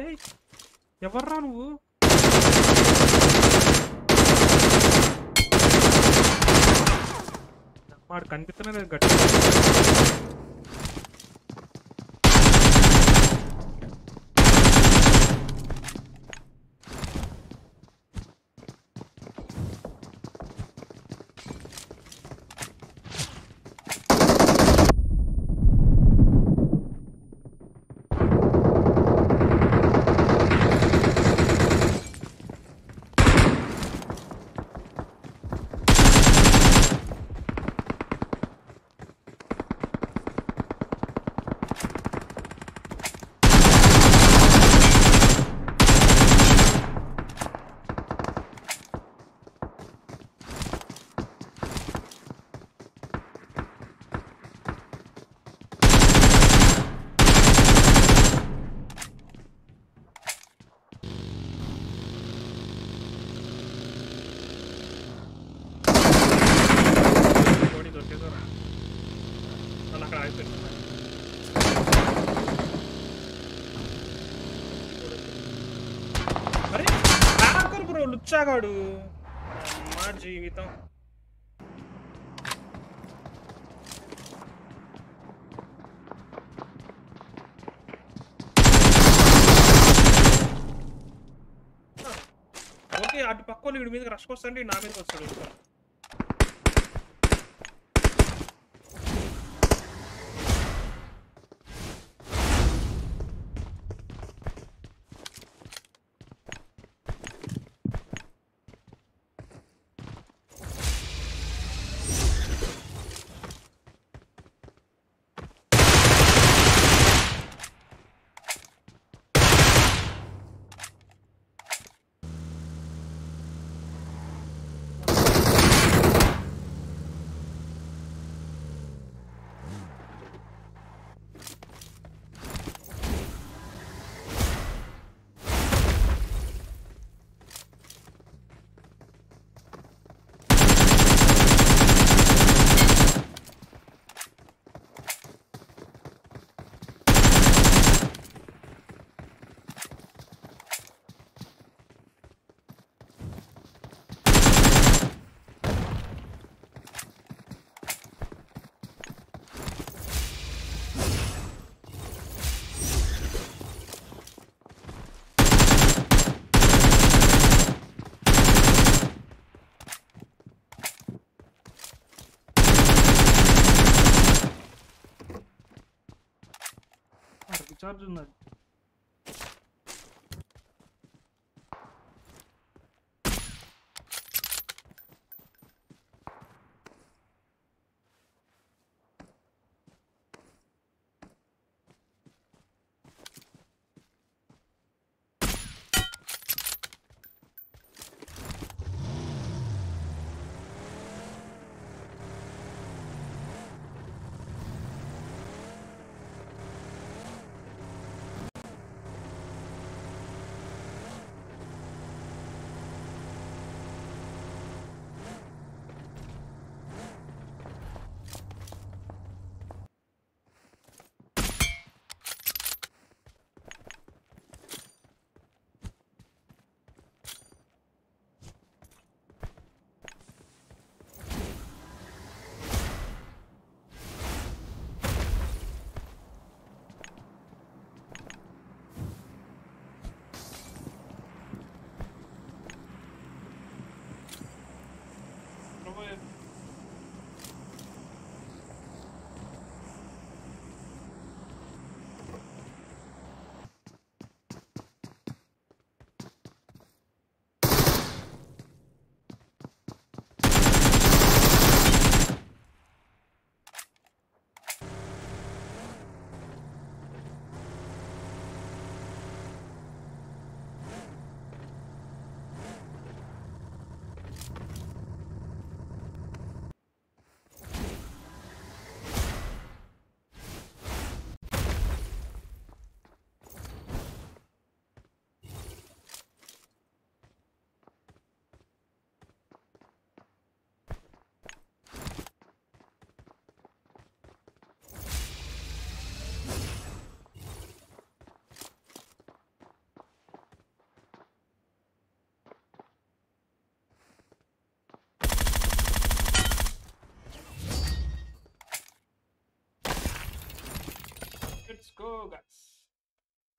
ఏయ్ ఎవర్రా నువ్వు మార్ కనిపిస్తున్నాడు గట్టిగా గాడు మా జీవితం ఓకే అటు పక్కోని వీడి మీదకి రష్ వస్తాడు నా మీదకి వస్తాడు charge unnadi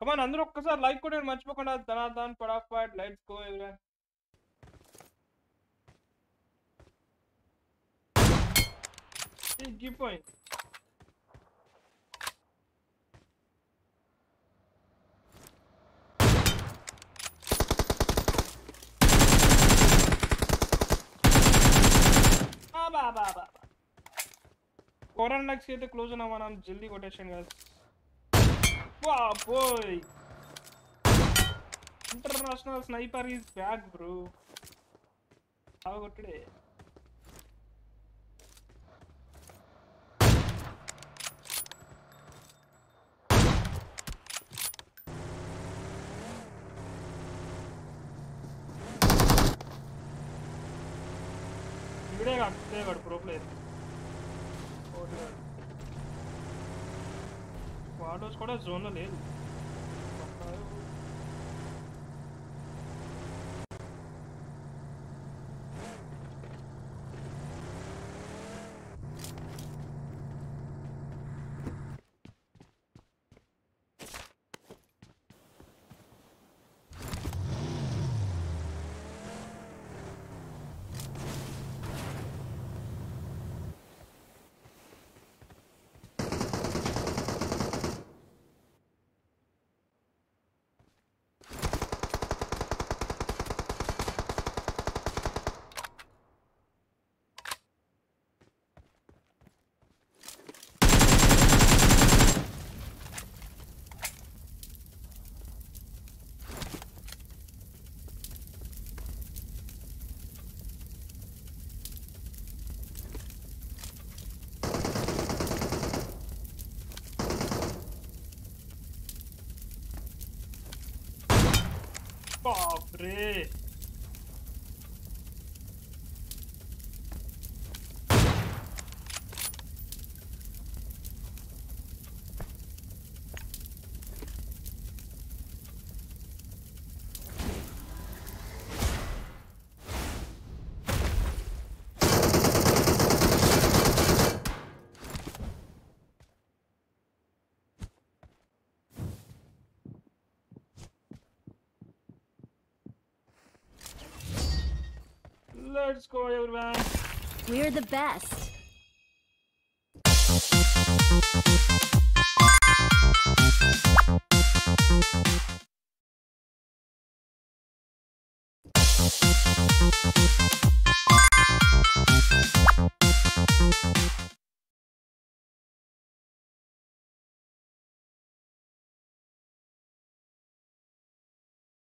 Come on, andru okkasari like kodandi marchipokonda Dhanardhan Padafat. Let's go everyone. Give point. Ba. Koran lags here the closer now. I'm jelly rotation guys. Wow boy. International sniper is back, bro. How about today? Pro player. Wado's got a zonal hill. Pobre! Let's go, everyone. We're the best.